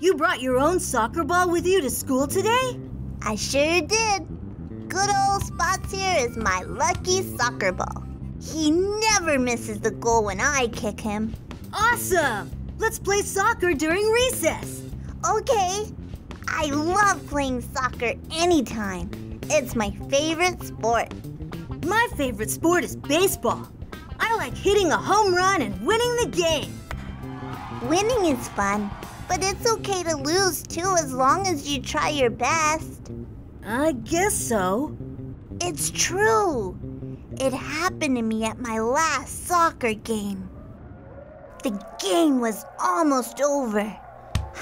You brought your own soccer ball with you to school today? I sure did. Good old Spots here is my lucky soccer ball. He never misses the goal when I kick him. Awesome! Let's play soccer during recess. Okay. I love playing soccer anytime. It's my favorite sport. My favorite sport is baseball. I like hitting a home run and winning the game. Winning is fun, but it's okay to lose too as long as you try your best. I guess so. It's true. It happened to me at my last soccer game. The game was almost over.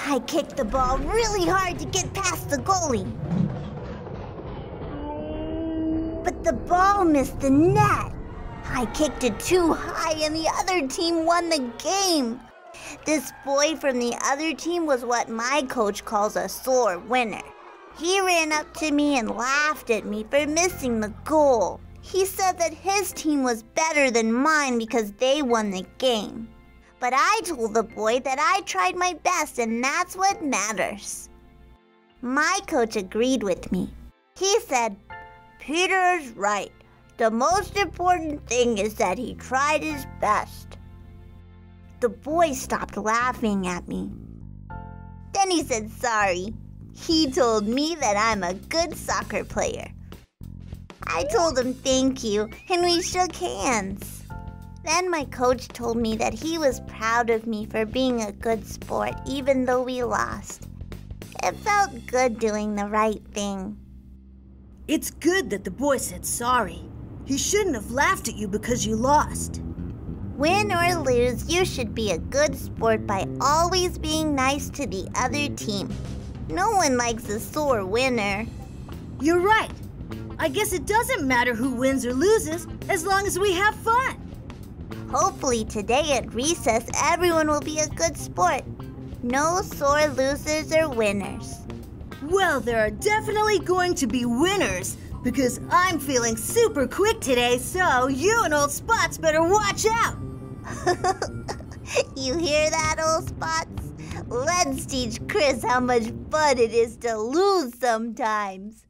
I kicked the ball really hard to get past the goalie. But the ball missed the net. I kicked it too high and the other team won the game. This boy from the other team was what my coach calls a sore winner. He ran up to me and laughed at me for missing the goal. He said that his team was better than mine because they won the game. But I told the boy that I tried my best and that's what matters. My coach agreed with me. He said, Peter's right. The most important thing is that he tried his best. The boy stopped laughing at me. Then he said sorry. He told me that I'm a good soccer player. I told him thank you, and we shook hands. Then my coach told me that he was proud of me for being a good sport, even though we lost. It felt good doing the right thing. It's good that the boy said sorry. He shouldn't have laughed at you because you lost. Win or lose, you should be a good sport by always being nice to the other team. No one likes a sore winner. You're right. I guess it doesn't matter who wins or loses as long as we have fun. Hopefully today at recess, everyone will be a good sport. No sore losers or winners. Well, there are definitely going to be winners because I'm feeling super quick today, so you and old Spots better watch out. You hear that, old Spots? Let's teach Chris how much fun it is to lose sometimes.